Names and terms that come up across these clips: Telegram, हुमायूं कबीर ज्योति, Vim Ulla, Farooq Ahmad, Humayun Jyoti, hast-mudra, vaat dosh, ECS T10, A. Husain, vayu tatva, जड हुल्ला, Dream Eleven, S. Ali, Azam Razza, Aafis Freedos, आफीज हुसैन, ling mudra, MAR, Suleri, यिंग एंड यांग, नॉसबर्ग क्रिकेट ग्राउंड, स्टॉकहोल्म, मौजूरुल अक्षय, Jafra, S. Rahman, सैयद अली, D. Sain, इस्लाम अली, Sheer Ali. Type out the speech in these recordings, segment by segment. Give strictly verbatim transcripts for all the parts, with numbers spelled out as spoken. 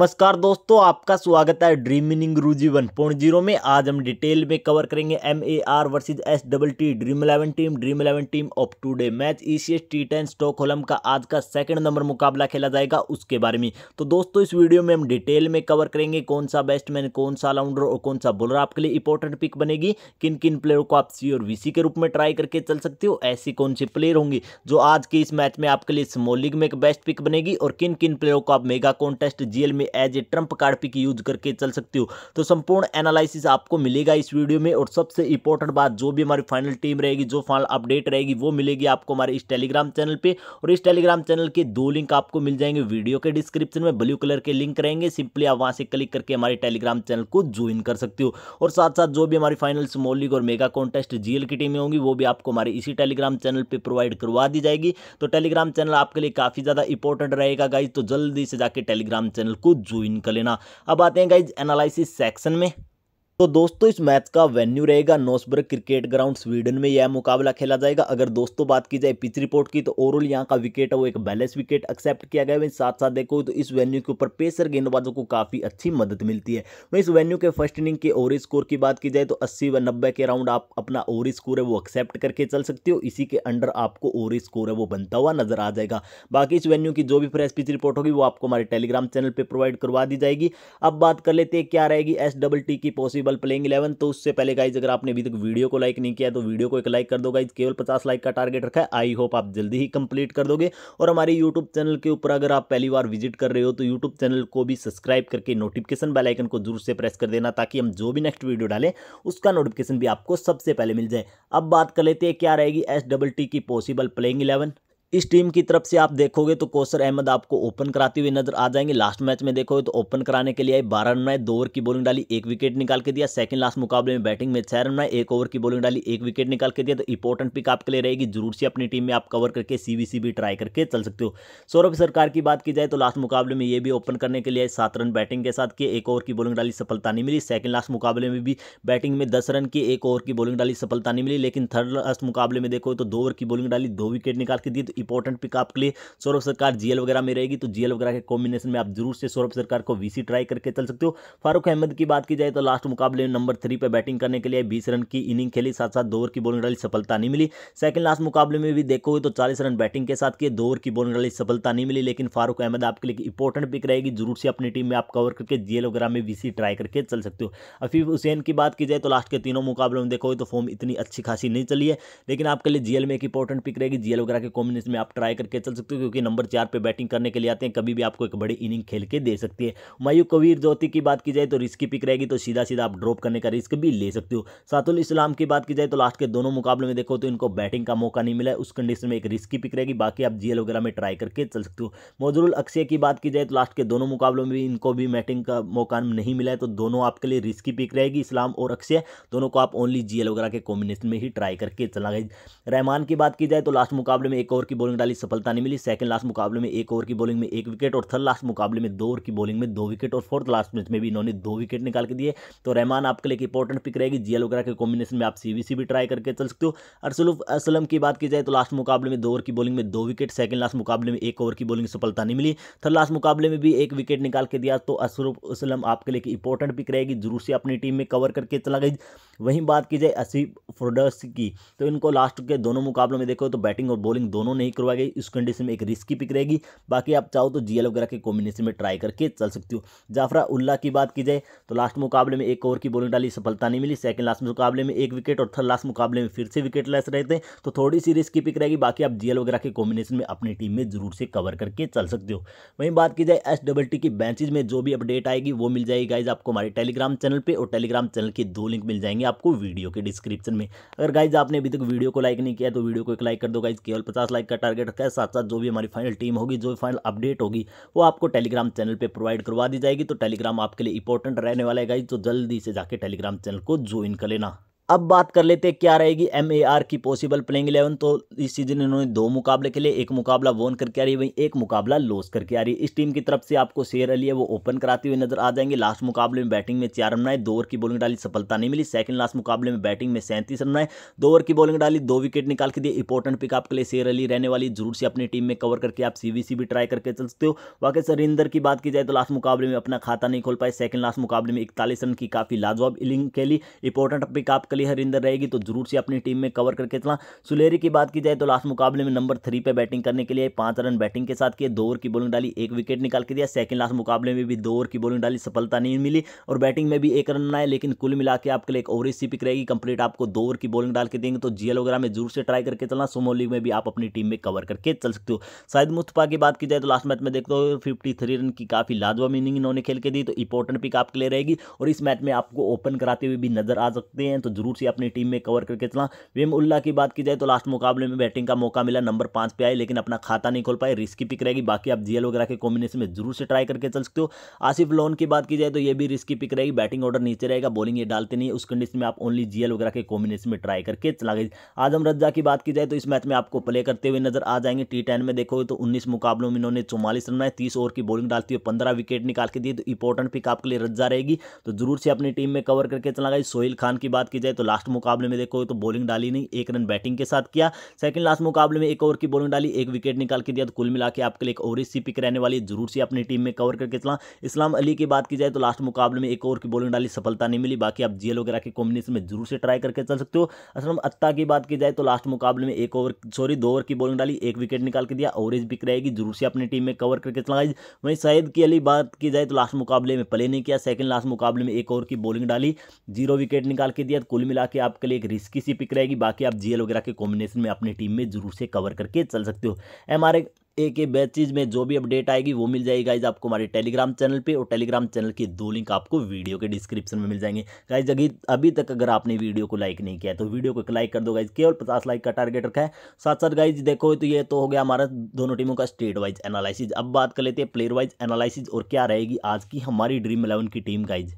नमस्कार दोस्तों, आपका स्वागत है Dream Winning Guruji one point zero में। आज हम डिटेल में कवर करेंगे M A R versus S double T Dream Eleven team Dream Eleven team of today match. ECS T ten स्टॉकहोल्म का आज का सेकंड नंबर मुकाबला खेला जाएगा, उसके बारे में। तो दोस्तों इस वीडियो में हम डिटेल में कवर करेंगे कौन सा बैट्समैन, कौन सा ऑलराउंडर और कौन सा बॉलर आपके लिए इंपॉर्टेंट पिक बनेगी, किन किन प्लेयर को आप सी और वीसी के रूप में ट्राई करके चल सकते हो, ऐसी कौन सी प्लेयर होंगी जो आज के इस मैच में आपके लिए स्मॉल लीग में एक बेस्ट पिक बनेगी, और किन किन प्लेयरों को आप मेगा कॉन्टेस्ट जीएल में as a trump card pick use करके चल सकते हो। तो संपूर्ण एनालिसिस आपको मिलेगा इस वीडियो में। और सबसे इंपॉर्टेंट बात, जो भी हमारी फाइनल टीम रहेगी, जो फाइनल अपडेट रहेगी, वो मिलेगी आपको हमारे इस टेलीग्राम चैनल पे। और इस टेलीग्राम चैनल के दो लिंक आपको मिल जाएंगे वीडियो के डिस्क्रिप्शन में, ब्लू कलर के लिंक रहेंगे, सिंपली आप वहां से क्लिक करके हमारे टेलीग्राम चैनल को ज्वाइन कर सकते हो। और साथ साथ जो भी हमारी फाइनल स्मॉल लीग और मेगा कॉन्टेस्ट जीएल की टीमें होंगी वो भी आपको हमारे इसी टेलीग्राम चैनल पर प्रोवाइड करवा दी जाएगी। तो टेलीग्राम चैनल आपके लिए काफी ज्यादा इंपॉर्टेंट रहेगा गाइज, तो जल्दी से जाके टेलीग्राम चैनल को ज्वाइन कर लेना। अब आते हैं गाइज एनालिसिस सेक्शन में। तो दोस्तों इस मैच का वेन्यू रहेगा नॉसबर्ग क्रिकेट ग्राउंड, स्वीडन में यह मुकाबला खेला जाएगा। अगर दोस्तों बात की जाए पिच रिपोर्ट की, तो ओवरऑल यहाँ का विकेट है वो एक बैलेंस विकेट एक्सेप्ट किया गया है। साथ साथ देखो तो इस वेन्यू के ऊपर पेसर गेंदबाजों को काफ़ी अच्छी मदद मिलती है। वहीं इस वेन्यू के फर्स्ट इनिंग के ओवर स्कोर की बात की जाए तो अस्सी व नब्बे के राउंड आप अपना ओवर स्कोर है वो एक्सेप्ट करके चल सकते हो, इसी के अंडर आपको ओवर स्कोर है वो बनता हुआ नजर आ जाएगा। बाकी इस वेन्यू की जो भी फ्रेश पिच रिपोर्ट होगी वो आपको हमारे टेलीग्राम चैनल पर प्रोवाइड करवा दी जाएगी। अब बात कर लेते हैं क्या रहेगी एस डबल टी की पॉसिबल प्लेइंग इलेवन। तो उससे पहले गाइज अगर आपने अभी तक वीडियो को लाइक नहीं किया तो वीडियो को एक लाइक कर दो गाइज, केवल पचास लाइक का टारगेट रखा है, आई होप आप जल्दी ही कंप्लीट कर दोगे। और हमारे यूट्यूब चैनल के ऊपर अगर आप पहली बार विजिट कर रहे हो तो यूट्यूब चैनल को भी सब्सक्राइब करके नोटिफिकेशन बेल आइकन को जरूर से प्रेस कर देना, ताकि हम जो भी नेक्स्ट वीडियो डालें उसका नोटिफिकेशन भी आपको सबसे पहले मिल जाए। अब बात कर लेते हैं क्या रहेगी एस डबल टी की पॉसिबल प्लेइंग इलेवन। इस टीम की तरफ से आप देखोगे तो कोसर अहमद आपको ओपन कराते हुए नजर आ जाएंगे। लास्ट मैच में देखोगे तो ओपन कराने के लिए आए बारह रन बनाए, दो ओवर की बॉलिंग डाली, एक विकेट निकाल के दिया। सेकंड लास्ट मुकाबले में बैटिंग में छह रन बनाए, एक ओवर की बॉलिंग डाली, एक विकेट निकाल के दिया। तो इंपॉर्टेंट पिक आपके लिए रहेगी, जरूर से अपनी टीम में आप कवर करके सीवीसी भी ट्राई करके चल सकते हो। सौरभ सरकार की बात की जाए तो लास्ट मुकाबले में ये भी ओपन करने के लिए सात रन बैटिंग के साथ किए, एक ओवर की बॉलिंग डाली, सफलता नहीं मिली। सेकंड लास्ट मुकाबले में भी बैटिंग में दस रन की, एक ओवर की बॉलिंग डाली, सफलता नहीं मिली। लेकिन थर्ड लास्ट मुकाबले में देखो तो दो ओवर की बॉलिंग डाली, दो विकेट निकाल के दी। इंपॉर्टेंट पिक आपके लिए सौरभ सरकार जीएल वगैरह में रहेगी, तो जीएल वगैरह के कॉम्बिनेशन में आप जरूर से सौरभ सरकार को वीसी ट्राई करके चल सकते हो। फारूक अहमद की बात की जाए तो लास्ट मुकाबले में नंबर थ्री पर बैटिंग करने के लिए बीस रन की इनिंग खेली, साथ साथ दो ओवर की बॉलिंग डाली, सफलता नहीं मिली। सेकंड लास्ट मुकाबले में भी देखोगे तो चालीस रन बैटिंग के साथ किए, दो ओवर की बॉलिंग डाली, सफलता नहीं मिली। लेकिन फारूक अहमद आपके लिए इंपॉर्टेंट पिक रहेगी, जरूर से अपनी टीम में आप कवर करके जीएल वगैरह में वीसी ट्राई करके चल सकते हो। आफीज हुसैन की बात की जाए तो लास्ट के तीनों मुकाबलों में देखोगे तो फॉर्म इतनी अच्छी खासी नहीं चली है, लेकिन आपके लिए जीएल में एक इंपॉर्टेंट पिक रहेगी, जीएल वगैरह के कॉम्बिनेशन में आप ट्राई करके चल सकते हो, क्योंकि नंबर चार पे बैटिंग करने के लिए आते हैं, कभी भी आपको एक बड़ी इनिंग खेल के दे सकती है। हुमायूं कबीर ज्योति की बात की जाए तो रिस्की पिक रहेगी, तो सीधा सीधा आप ड्रॉप करने का रिस्क भी ले सकते हो। सातुल इस्लाम की बात की जाए तो लास्ट के दोनों मुकाबले में देखो तो इनको बैटिंग का मौका नहीं मिला है, उस कंडीशन में एक रिस्की पिक रहेगी, बाकी आप जीएल वगैरह में ट्राई करके चल सकते हो। मौजूरुल अक्षय की बात की जाए तो लास्ट के दोनों मुकाबलों में भी इनको भी बैटिंग का मौका नहीं मिला है, तो दोनों आपके लिए रिस्की पिक रहेगी, इस्लाम और अक्षय दोनों को आप ओनली जीएल वगैरह के कॉम्बिनेशन में ही ट्राई करके चला गई। रहमान की बात की जाए तो लास्ट मुकाबले में एक ओवर की बॉलिंग डाली, सफलता नहीं मिली। सेकंड लास्ट मुकाबले में एक ओवर की बॉलिंग में एक विकेट, और थर्ड लास्ट मुकाबले में दो ओवर की बॉलिंग में दो विकेट, और फोर्थ लास्ट मैच में भी इन्होंने दो विकेट निकाल के दिए। तो रहमान आपके लिए एक इंपॉर्टेंट पिक रहेगी, जीएल वगैरह के कॉम्बिनेशन में आप सीवीसी भी ट्राई करके चल सकते हो। असरूफ असलम की बात की जाए तो लास्ट मुकाबले में दो ओवर की बॉलिंग में दो विकेट, सेकंड लास्ट मुकाबले में एक ओवर की बॉलिंग में सफलता नहीं मिली, थर्ड लास्ट मुकाबले में भी एक विकेट निकाल के दिया। तो असरूफ असलम आपके लिए एक इंपॉर्टेंट पिक रहेगी, जरूर से अपनी टीम में कवर करके चला गई। वहीं बात की जाए आसिफ फोडर्स की, तो इनको लास्ट के दोनों मुकाबलों में देखो तो बैटिंग और बॉलिंग दोनों नहीं करवाई गई, उस कंडीशन में एक रिस्की पिक रहेगी, बाकी आप चाहो तो जीएल वगैरह के कॉम्बिनेशन में ट्राई करके चल सकते हो। जाफरा उल्ला की बात की जाए तो लास्ट मुकाबले में एक ओवर की बॉलिंग डाली, सफलता नहीं मिली। सेकंड लास्ट मुकाबले में एक विकेट, और थर्ड लास्ट मुकाबले में फिर से विकेट लेस रहे थे, तो थोड़ी सी रिस्की पिक रहेगी, बाकी आप जीएल वगैरह के कॉम्बिनेशन में अपनी टीम में जरूर से कवर करके चल सकते हो। वहीं बात की जाए एस डबल टी की बेंचेज में, जो भी अपडेट आएगी वो मिल जाएगी गाइज आपको हमारे टेलीग्राम चैनल पर, और टेलीग्राम चैनल के दो लिंक मिल जाएंगे आपको वीडियो के डिस्क्रिप्शन में। अगर गाइज आपने अभी तक वीडियो को लाइक नहीं किया तो वीडियो को एक लाइक कर दो गाइज, केवल पचास लाइक का टारगेट रखा है। साथ साथ जो भी हमारी फाइनल टीम होगी, जो भी फाइनल अपडेट होगी वो आपको टेलीग्राम चैनल पे प्रोवाइड करवा दी जाएगी, तो टेलीग्राम आपके लिए इंपॉर्टेंट रहने वाला है गाइज, तो जल्दी से जाके टेलीग्राम चैनल को ज्वाइन कर लेना। अब बात कर लेते हैं क्या रहेगी एम ए आर की पॉसिबल प्लेइंग इलेवन। तो इस सीजन इन्होंने दो मुकाबले खेले, एक मुकाबला वोन करके आ रही है वहीं एक मुकाबला लॉस करके आ रही है। इस टीम की तरफ से आपको शेर अली है वो ओपन कराते हुए नजर आ जाएंगे। लास्ट मुकाबले में बैटिंग में चार रन बनाए, दो ओवर की बॉलिंग डाली, सफलता नहीं मिली। सेकंड लास्ट मुकाबले में बैटिंग में सैंतीस रन बनाए, दो ओवर की बॉलिंग डाली, दो विकेट निकाल के दिए। इंपॉर्टेंट पिक आपके लिए शेर अली रहने वाली, जरूर से अपनी टीम में कवर करके आप सीवीसी भी ट्राई करके चल सकते हो। बाकी सुरेंद्र की बात की जाए तो लास्ट मुकाबले में अपना खाता नहीं खोल पाए, सेकंड लास्ट मुकाबले में इकतालीस रन की काफी लाजवाब इनिंग खेली। इंपॉर्टेंट पिक आपके हरिंदर रहेगी तो जरूर से अपनी टीम में कवर करके चला। सुलेरी की बात की जाए तो लास्ट मुकाबले में नंबर थ्री पे बैटिंग करने के लिए पांच रन बैटिंग के साथ किए, दो ओवर की बॉलिंग डाली, एक विकेट निकाल के दिया। सेकंड लास्ट मुकाबले में भी दो ओवर की बॉलिंग डाली, सफलता नहीं मिली और बैटिंग में भी एक रन बनाए। लेकिन कुल मिला के आपके लिए एक ओवरेज सी पिक रहेगी, कंप्लीट आपको दो ओवर की बॉलिंग डाल के देंगे तो जीएल वगैरह में जरूर से ट्राई करके चलना। सुमो लीग में भी आप अपनी टीम में कवर करके चल सकते हो। शायद मुस्तफा की बात की जाए तो लास्ट मैच में देखते हो फिफ्टी थ्री रन की काफी लाजवाब इनिंग इन्होंने खेल के दी, तो इंपॉर्टेंट पिक आपके लिए रहेगी और इस मैच में आपको ओपन कराते हुए भी नजर आ सकते हैं, तो जरूर से अपनी टीम में कवर करके चला। विम उल्ला की बात की जाए तो लास्ट मुकाबले में बैटिंग का मौका मिला, नंबर पांच पे आए लेकिन अपना खाता नहीं खोल पाए, रिस्की पिक रहेगी। बाकी आप जीएल वगैरह के कॉम्बिनेशन में जरूर से ट्राई करके चल सकते हो। आसिफ लोन की बात की जाए तो ये भी रिस्की पिक रहेगी, बैटिंग ऑर्डर नीचे रहेगा, बॉलिंग ये डालते नहीं, उस कंडीशन में आप ओनली जीएल वगैरह के कॉम्बिनेशन में ट्राई करके चला गई। आजम रज्जा की बात की जाए तो इस मैच में आपको प्ले करते हुए नजर आ जाएंगे। टी टेन में देखो तो उन्नीस मुकाबलों में इन्होंने चौवालीस रन बनाए, तीस ओवर की बॉलिंग डालती हुई पंद्रह विकेट निकाल के दिए, तो इंपॉर्टेंट पिक आपके लिए रज्जा रहेगी तो जरूर से अपनी टीम में कवर करके चला गई। सोहिल खान की बात की जाए तो लास्ट मुकाबले में देखो तो बॉलिंग डाली नहीं, एक रन बैटिंग के साथ किया, सेकंड लास्ट मुकाबले में एक ओवर की बॉलिंग डाली, एक विकेट निकाल के दिया। तो कुल मिला के आपके लिए एक ओवरेज सी पिक रहने वाली, जरूर से अपनी टीम में कवर करके चला। इस्लाम अली की बात की जाए तो लास्ट मुकाबले में एक ओवर की बॉलिंग डाली, सफलता नहीं मिली। बाकी आप जीएल वगैरह के कॉम्बिनेशन में जरूर से ट्राई करके चल सकते हो। असलम अत्ता की बात की जाए तो लास्ट मुकाबले में एक ओवर सॉरी दो ओवर की बॉलिंग डाली, एक विकेट निकाल के दिया, ओवरेज पिक रहेगी, जरूर से अपनी टीम में कवर करके चला। वहीं सैयद अली बात की जाए तो लास्ट मुकाबले में प्ले नहीं किया, सेकंड लास्ट मुकाबले में एक ओवर की बॉलिंग डाली, जीरो विकेट निकाल के दिया। कुल मिला के आपके लिए एक रिस्की सी पिक रहेगी, बाकी आप जीएल वगैरह के कॉम्बिनेशन में अपनी टीम में जरूर से कवर करके चल सकते हो। एमआर के बैचेज में जो भी अपडेट आएगी वो मिल जाएगी गाइज आपको हमारे टेलीग्राम चैनल पे, और टेलीग्राम चैनल के दो लिंक आपको वीडियो के डिस्क्रिप्शन में मिल जाएंगे। गाइज अभी अभी तक अगर आपने वीडियो को लाइक नहीं किया तो वीडियो को लाइक कर दो गाइज, केवल पचास लाइक का टारगेट रखा है। साथ साथ गाइज देखो तो ये तो हो गया हमारा दोनों टीमों का स्टेट वाइज एनालिसिस। अब बात कर लेते हैं प्लेयर वाइज एनालिसिस और क्या रहेगी आज की हमारी ड्रीम इलेवन की टीम गाइज।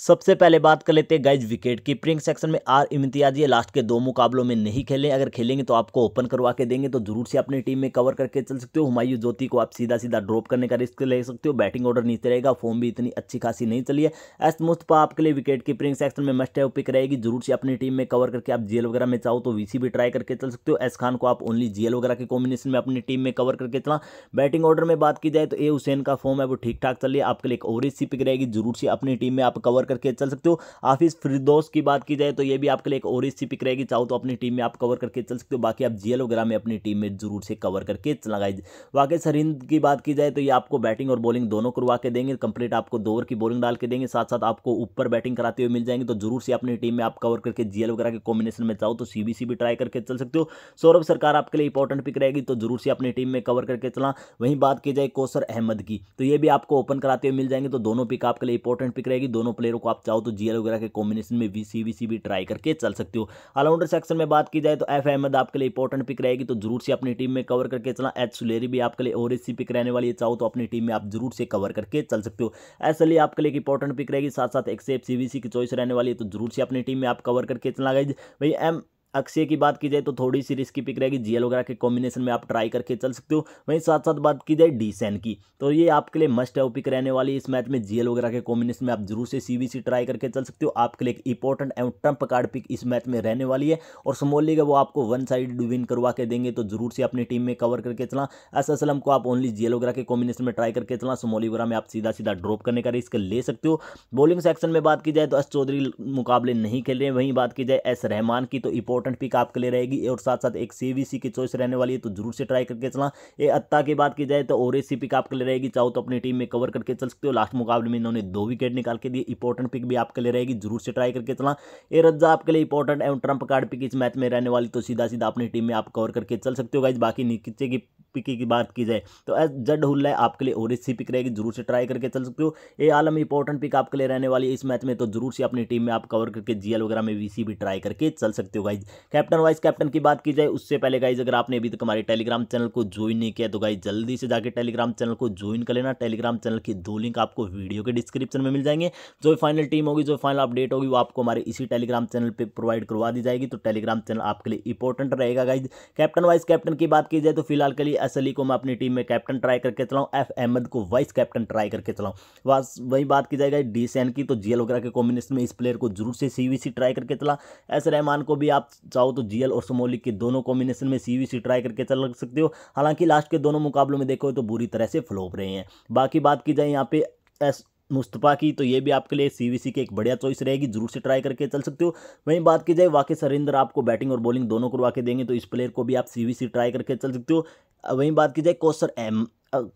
सबसे पहले बात कर लेते हैं गाइज विकेट कीपरिंग सेक्शन में। आर इम्तियाजी लास्ट के दो मुकाबलों में नहीं खेले, अगर खेलेंगे तो आपको ओपन करवा के देंगे तो जरूर से अपनी टीम में कवर करके चल सकते हो। हुमायूं ज्योति को आप सीधा सीधा ड्रॉप करने का रिस्क ले सकते हो, बैटिंग ऑर्डर नीचे रहेगा, फॉर्म भी इतनी अच्छी खासी नहीं चली है। एस मुस्तफा आपके लिए विकेट कीपरिंग सेक्शन में मस्ट हैव पिक रहेगी, जरूर से अपनी टीम में कवर करके आप जीएल वगैरह में चाहो तो वीसी भी ट्राई करके चल सकते हो। एस खान को आप ओनली जीएल वगैरह के कॉम्बिनेशन में अपनी टीम में कवर करके चला। बैटिंग ऑर्डर में बात की जाए तो ए हुसैन का फॉर्म है वो ठीक ठाक चल रही है, आपके लिए एक ओवरेज सी पिक रहेगी, जरूर से अपनी टीम में आप कवर करके चल सकते हो। आफिस फ्रीडोस की बात की जाए तो ये भी आपके लिए एक ओवरेज सी पिक रहेगी, चाहो तो अपनी टीम में आप कवर करके चल सकते हो। बाकी आप जीएल वगैरह में अपनी टीम में जरूर से कवर करके चला गाइज। वाकई सरिंद की बात की जाए तो ये आपको बैटिंग और बॉलिंग दोनों करवा के देंगे, कंप्लीट आपको दो ओवर की बॉलिंग डाल के देंगे, साथ साथ आपको ऊपर बैटिंग कराते हुए मिल जाएंगे, तो जरूर से अपनी टीम में आप कवर करके जीएल वगैरह के कॉम्बिनेशन में चाहो तो सीबीसी भी ट्राई करके चल सकते हो। सौरभ सरकार आपके लिए इंपॉर्टेंट पिक रहेगी तो जरूर से अपनी टीम में कवर करके चला। वहीं बात की जाए कोसर अहमद की तो ये भी आपको ओपन कराते हुए मिल जाएंगे, तो दोनों पिक आपके लिए इंपॉर्टेंट पिक रहेगी, दोनों प्लेयरों को आप चाहो तो जीएल वगैरह के कॉम्बिनेशन में वीसी वीसी भी ट्राई करके चल सकते हो। ऑलराउंडर सेक्शन में बात की जाए तो एफ अहमद आपके लिए इंपॉर्टेंट पिक रहेगी तो जरूर से अपनी टीम में कवर करके चला। एच सुलेरी भी आपके लिए ओवरेज सी पिक रहने वाली है, चाहो तो अपनी टीम में आप जरूर से कवर करके चल सकते हो। एस अली आपके लिए इंपॉर्टेंट पिक रहेगी, साथ साथ एक्सेप्ट सीवीसी की चॉइस रहने वाली है, तो जरूर से अपनी टीम में आप कवर करके चला गई। भाई एम अक्षय की बात की जाए तो थोड़ी सी रिस्की पिक रहेगी, जीएल वगैरह के कॉम्बिनेशन में आप ट्राई करके चल सकते हो। वहीं साथ साथ बात की जाए डी सैन की तो ये आपके लिए मस्ट हैव पिक रहने वाली, इस मैच में जीएल वगैरह के कॉम्बिनेशन में आप जरूर से सीबीसी ट्राई करके चल सकते हो, आपके लिए एक इंपॉर्टेंट एवं ट्रम्प कार्ड पिक इस मैच में रहने वाली है। और स्मॉल लीग है वो आपको वन साइड विन करवा के देंगे, तो जरूर से अपनी टीम में कवर करके चला। एस असलम को आप ओनली जीएल वगैरह के कॉम्बिनेशन में ट्राई करके चला, स्मॉल लीग वगैरह में आप सीधा सीधा ड्रॉप करने का रिस्क ले सकते हो। बॉलिंग सेक्शन में बात की जाए तो एस चौधरी मुकाबले नहीं खेल रहे हैं, वहीं बात की जाए एस रहमान की तो इंपॉर्टेंट पिक आपके लिए रहेगी, और साथ साथ एक सीवीसी की चॉइस रहने वाली है, तो जरूर से ट्राई करके चला। ए अत्ता की बात की जाए तो ओवरेज सी पिक आपके लिए रहेगी, चाहो तो अपनी टीम में कवर करके चल सकते हो। लास्ट मुकाबले में इन्होंने दो विकेट निकाल के दिए, इंपॉर्टेंट पिक भी आपके लिए रहेगी, जरूर से ट्राई करके चला। ए रज्जा आपके लिए इंपॉर्टेंट एवं ट्रम्प कार्ड पिक इस मैच में रहने वाली, तो सीधा सीधा अपनी टीम में आप कवर करके चल सकते हो गाइज। बाकी नीचे की पिक की बात की जाए तो एस जड हुल्ला आपके लिए ओवरेज सी पिक रहेगी, जरूर से ट्राई करके चल सकते हो। ए आलम इंपॉर्टेंट पिक आपके लिए रहने वाली है इस मैच में, तो जरूर से अपनी टीम में आप कवर करके जीएल वगैरह में वीसी भी ट्राई करके चल सकते हो गाइज। कैप्टन वाइस कैप्टन की बात की जाए उससे पहले गाइज अगर आपने अभी तक हमारे टेलीग्राम चैनल को ज्वाइन नहीं किया तो गाइज जल्दी से जाकर टेलीग्राम चैनल को ज्वाइन कर लेना। टेलीग्राम चैनल की दो लिंक आपको वीडियो के डिस्क्रिप्शन में मिल जाएंगे। जो फाइनल टीम होगी, जो फाइनल अपडेट होगी वो आपको हमारे इसी टेलीग्राम चैनल पर प्रोवाइड करवा दी जाएगी, तो टेलीग्राम चैनल आपके लिए इंपॉर्टेंट रहेगा। गाइज कैप्टन वाइस कैप्टन की बात की जाए तो फिलहाल के लिए एस अली को मैं अपनी टीम में कैप्टन ट्राई करके चलाऊँ, एफ अहमद को वाइस कैप्टन ट्राई करके चलाऊँ। बस वही बात की जाएगा डी सैन की, तो जीएल वगैरह के कॉम्बिनेशन में इस प्लेयर को जरूर से सीवीसी ट्राई करके चला। एस रहमान को भी आप चाहो तो जीएल और समोली के दोनों कॉम्बिनेशन में सीवीसी ट्राई करके चल सकते हो। हालांकि लास्ट के दोनों मुकाबलों में देखो तो बुरी तरह से फ्लॉप रहे हैं। बाकी बात की जाए यहाँ पे एस मुस्तफ़ा की, तो ये भी आपके लिए सीवीसी के एक बढ़िया चॉइस रहेगी, जरूर से ट्राई करके चल सकते हो। वहीं बात की जाए वाकई सुरेंद्र आपको बैटिंग और बॉलिंग दोनों करवा के देंगे, तो इस प्लेयर को भी आप सीवीसी ट्राई करके चल सकते हो। वहीं बात की जाए कोसर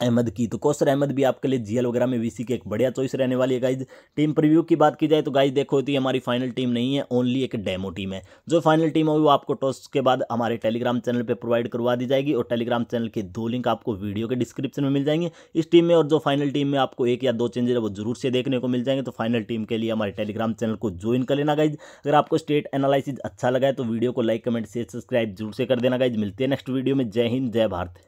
अहमद की, तो कोसर अहमद भी आपके लिए जीएल वगैरह में वीसी के एक बढ़िया चॉइस रहने वाली है। गाइज टीम प्रीव्यू की बात की जाए तो गाइज देखो तो ये हमारी फाइनल टीम नहीं है, ओनली एक डेमो टीम है। जो फाइनल टीम होगी वो आपको टॉस के बाद हमारे टेलीग्राम चैनल पे प्रोवाइड करवा दी जाएगी, और टेलीग्राम चैनल के दो लिंक आपको वीडियो के डिस्क्रिप्शन में मिल जाएंगे। इस टीम में और जो फाइनल टीम में आपको एक या दो चेंजेस वो जरूर से देखने को मिल जाएंगे, तो फाइनल टीम के लिए हमारे टेलीग्राम चैनल को ज्वाइन कर लेना। गाइज अगर आपको स्टेट एनालिसिस अच्छा लगा है तो वीडियो को लाइक कमेंट शेयर सब्सक्राइब जरूर से कर देना। गाइज मिलते हैं नेक्स्ट वीडियो में। जय हिंद, जय भारत।